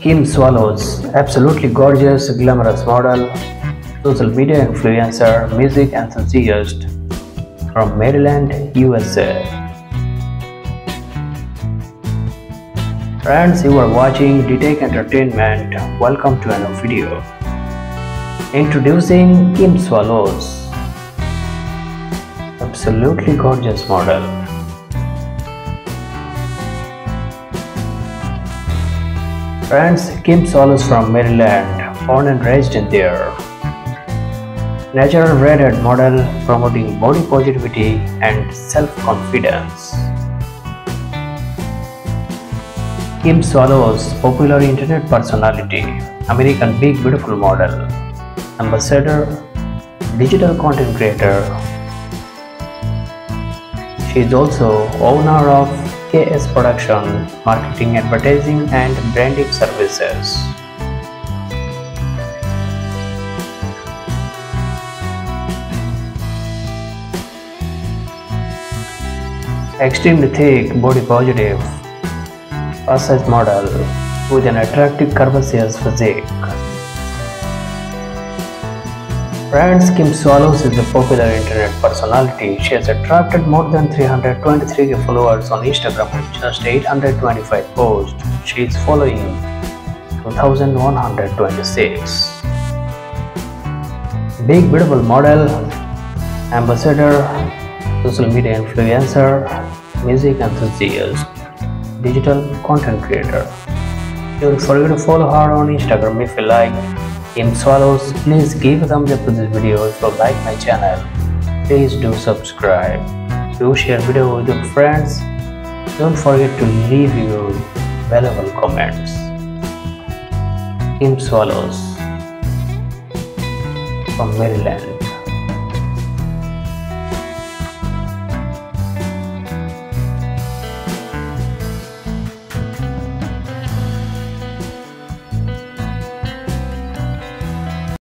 Kim Swallows, absolutely gorgeous, glamorous model, social media influencer, music enthusiast from Maryland, USA. Friends, you are watching D Tech Entertainment. Welcome to a new video. Introducing Kim Swallows, absolutely gorgeous model. Friends, Kim Swallows from Maryland, born and raised in there. Natural redhead model promoting body positivity and self-confidence. Kim Swallows, popular internet personality, American Big Beautiful Model, ambassador, digital content creator. She is also owner of KS Production, marketing, advertising and branding services. Extremely thick, body positive, plus-size model with an attractive curvaceous physique. Friends, Kim Swallows is a popular internet personality. She has attracted more than 323k followers on Instagram with just 825 posts. She is following 2126. Big Beautiful Model, ambassador, social media influencer, music enthusiast, digital content creator. Don't forget to follow her on Instagram if you like. Kim Swallows, please give a thumbs up to this video. If you like my channel, please do subscribe. Do share video with your friends. Don't forget to leave your valuable comments. Kim Swallows from Maryland.